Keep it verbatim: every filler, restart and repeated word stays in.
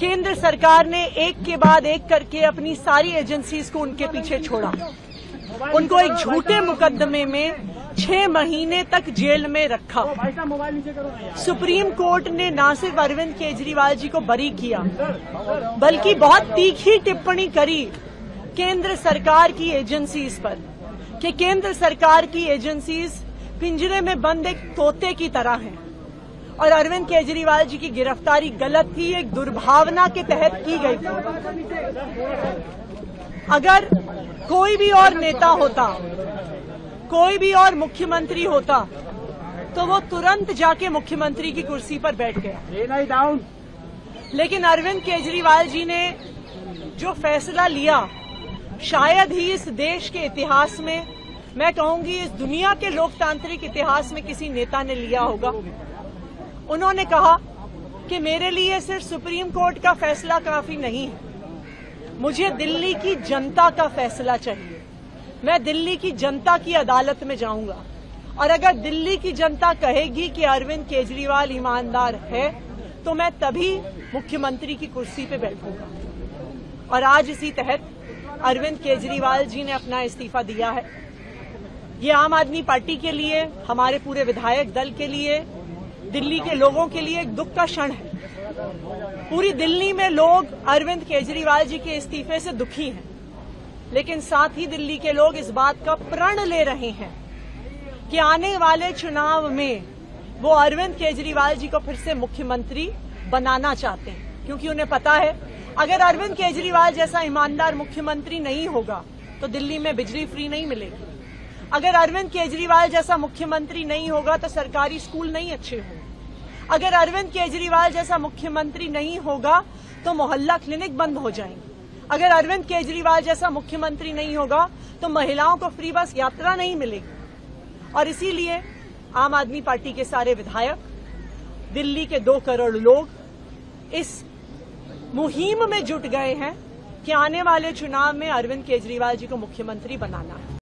केंद्र सरकार ने एक के बाद एक करके अपनी सारी एजेंसीज को उनके पीछे छोड़ा, उनको एक झूठे मुकदमे में छह महीने तक जेल में रखा। सुप्रीम कोर्ट ने न सिर्फ अरविंद केजरीवाल जी को बरी किया बल्कि बहुत तीखी टिप्पणी करी केंद्र सरकार की एजेंसीज पर कि केंद्र सरकार की एजेंसीज पिंजरे में बंद एक तोते की तरह हैं और अरविंद केजरीवाल जी की गिरफ्तारी गलत थी, एक दुर्भावना के तहत की गई थी। अगर कोई भी और नेता होता, कोई भी और मुख्यमंत्री होता तो वो तुरंत जाके मुख्यमंत्री की कुर्सी पर बैठ गया, लेकिन अरविंद केजरीवाल जी ने जो फैसला लिया शायद ही इस देश के इतिहास में, मैं कहूंगी इस दुनिया के लोकतांत्रिक इतिहास में किसी नेता ने लिया होगा। उन्होंने कहा कि मेरे लिए सिर्फ सुप्रीम कोर्ट का फैसला काफी नहीं है, मुझे दिल्ली की जनता का फैसला चाहिए, मैं दिल्ली की जनता की अदालत में जाऊंगा और अगर दिल्ली की जनता कहेगी कि अरविंद केजरीवाल ईमानदार है तो मैं तभी मुख्यमंत्री की कुर्सी पे बैठूंगा। और आज इसी तहत अरविंद केजरीवाल जी ने अपना इस्तीफा दिया है। ये आम आदमी पार्टी के लिए, हमारे पूरे विधायक दल के लिए, दिल्ली के लोगों के लिए एक दुख का क्षण है। पूरी दिल्ली में लोग अरविंद केजरीवाल जी के इस्तीफे से दुखी हैं, लेकिन साथ ही दिल्ली के लोग इस बात का प्रण ले रहे हैं कि आने वाले चुनाव में वो अरविंद केजरीवाल जी को फिर से मुख्यमंत्री बनाना चाहते हैं, क्योंकि उन्हें पता है अगर अरविंद केजरीवाल जैसा ईमानदार मुख्यमंत्री नहीं होगा तो दिल्ली में बिजली फ्री नहीं मिलेगी, अगर अरविंद केजरीवाल जैसा मुख्यमंत्री नहीं होगा तो सरकारी स्कूल नहीं अच्छे होंगे, अगर अरविंद केजरीवाल जैसा मुख्यमंत्री नहीं होगा तो मोहल्ला क्लिनिक बंद हो जाएंगे, अगर अरविंद केजरीवाल जैसा मुख्यमंत्री नहीं होगा तो महिलाओं को फ्री बस यात्रा नहीं मिलेगी। और इसीलिए आम आदमी पार्टी के सारे विधायक, दिल्ली के दो करोड़ लोग इस मुहिम में जुट गए हैं कि आने वाले चुनाव में अरविंद केजरीवाल जी को मुख्यमंत्री बनाना है।